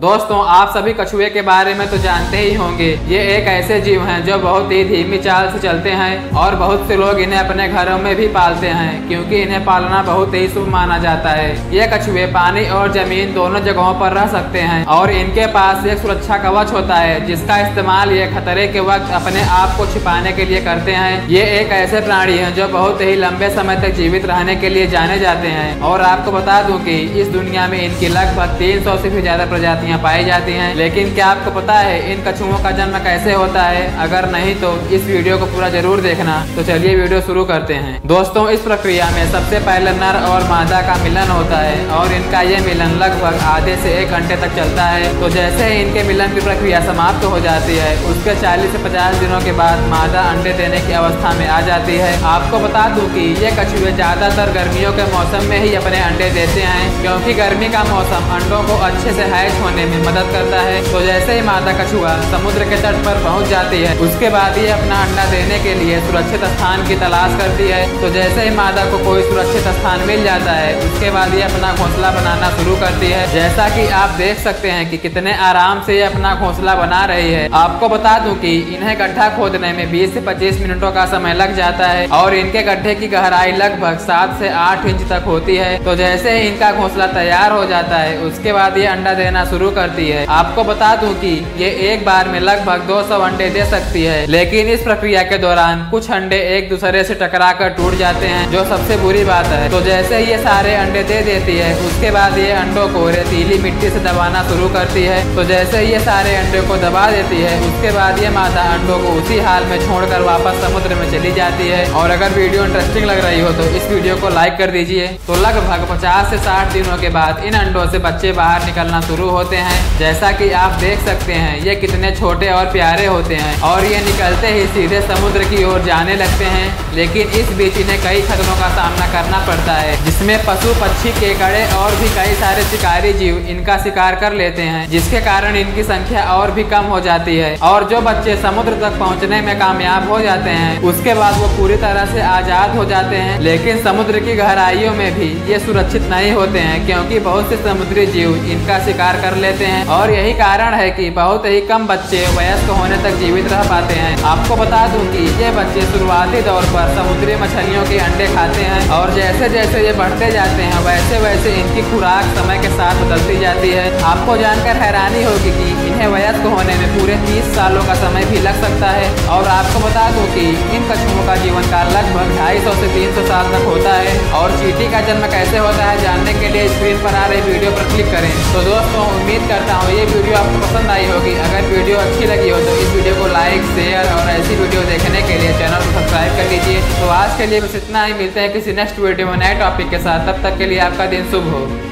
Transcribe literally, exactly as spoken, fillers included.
दोस्तों आप सभी कछुए के बारे में तो जानते ही होंगे। ये एक ऐसे जीव हैं जो बहुत ही धीमी चाल से चलते हैं और बहुत से लोग इन्हें अपने घरों में भी पालते हैं क्योंकि इन्हें पालना बहुत ही शुभ माना जाता है। ये कछुए पानी और जमीन दोनों जगहों पर रह सकते हैं और इनके पास एक सुरक्षा कवच होता है जिसका इस्तेमाल ये खतरे के वक्त अपने आप को छिपाने के लिए करते हैं। ये एक ऐसे प्राणी है जो बहुत ही लंबे समय तक जीवित रहने के लिए जाने जाते हैं और आपको बता दूँ की इस दुनिया में इनकी लगभग तीन सौ से भी ज्यादा प्रजाति यहाँ पाई जाती हैं। लेकिन क्या आपको पता है इन कछुओं का जन्म कैसे होता है? अगर नहीं तो इस वीडियो को पूरा जरूर देखना। तो चलिए वीडियो शुरू करते हैं। दोस्तों इस प्रक्रिया में सबसे पहले नर और मादा का मिलन होता है और इनका ये मिलन लगभग आधे से एक घंटे तक चलता है। तो जैसे ही इनके मिलन की प्रक्रिया समाप्त हो जाती है उसके चालीस से पचास दिनों के बाद मादा अंडे देने की अवस्था में आ जाती है। आपको बता दूँ की ये कछुए ज्यादातर गर्मियों के मौसम में ही अपने अंडे देते हैं क्योंकि गर्मी का मौसम अंडों को अच्छे से हैच में मदद करता है। तो जैसे ही मादा कछुआ समुद्र के तट पर पहुंच जाती है उसके बाद ये अपना अंडा देने के लिए सुरक्षित स्थान की तलाश करती है। तो जैसे ही मादा को कोई सुरक्षित स्थान मिल जाता है उसके बाद ये अपना घोंसला बनाना शुरू करती है। जैसा कि आप देख सकते हैं कि कितने आराम से ये अपना घोंसला बना रही है। आपको बता दूं कि इन्हें गड्ढा खोदने में बीस से पच्चीस मिनटों का समय लग जाता है और इनके गड्ढे की गहराई लगभग सात से आठ इंच तक होती है। तो जैसे ही इनका घोंसला तैयार हो जाता है उसके बाद ये अंडा देना शुरू करती है। आपको बता दूं कि ये एक बार में लगभग दो सौ अंडे दे सकती है लेकिन इस प्रक्रिया के दौरान कुछ अंडे एक दूसरे से टकराकर टूट जाते हैं जो सबसे बुरी बात है। तो जैसे ये सारे अंडे दे देती है उसके बाद ये अंडों को रेतीली मिट्टी से दबाना शुरू करती है। तो जैसे ये सारे अंडे को दबा देती है उसके बाद ये मादा अंडों को उसी हाल में छोड़कर वापस समुद्र में चली जाती है। और अगर वीडियो इंटरेस्टिंग लग रही हो तो इस वीडियो को लाइक कर दीजिए। तो लगभग पचास से साठ दिनों के बाद इन अंडों से बच्चे बाहर निकलना शुरू होते हैं। जैसा कि आप देख सकते हैं ये कितने छोटे और प्यारे होते हैं और ये निकलते ही सीधे समुद्र की ओर जाने लगते हैं। लेकिन इस बीच इन्हें कई खतरों का सामना करना पड़ता है जिसमें पशु पक्षी केकड़े और भी कई सारे शिकारी जीव इनका शिकार कर लेते हैं जिसके कारण इनकी संख्या और भी कम हो जाती है। और जो बच्चे समुद्र तक पहुँचने में कामयाब हो जाते हैं उसके बाद वो पूरी तरह से आजाद हो जाते हैं। लेकिन समुद्र की गहराइयों में भी ये सुरक्षित नहीं होते हैं क्योंकि बहुत से समुद्री जीव इनका शिकार कर लेते हैं और यही कारण है कि बहुत ही कम बच्चे वयस्क होने तक जीवित रह पाते हैं। आपको बता दूं कि ये बच्चे शुरुआती दौर पर समुद्री मछलियों के अंडे खाते हैं और जैसे जैसे ये बढ़ते जाते हैं वैसे वैसे इनकी खुराक समय के साथ बदलती जाती है। आपको जानकर हैरानी होगी कि इन्हें वयस्क होने में पूरे तीस सालों का समय भी लग सकता है। और आपको बता दूं कि इन कछुओं का जीवन काल लगभग ढाई सौ से तीन सौ साल तक होता है। और चींटी का जन्म कैसे होता है जानने के लिए स्क्रीन पर आ रही वीडियो पर क्लिक करें। तो दोस्तों उम्मीद करता हूँ ये वीडियो आपको पसंद आई होगी। अगर वीडियो अच्छी लगी हो तो इस वीडियो को लाइक शेयर और ऐसी वीडियो देखने के लिए चैनल को सब्सक्राइब कर लीजिए। तो आज के लिए बस इतना ही। मिलते हैं किसी नेक्स्ट वीडियो में नए टॉपिक के साथ। तब तक के लिए आपका दिन शुभ हो।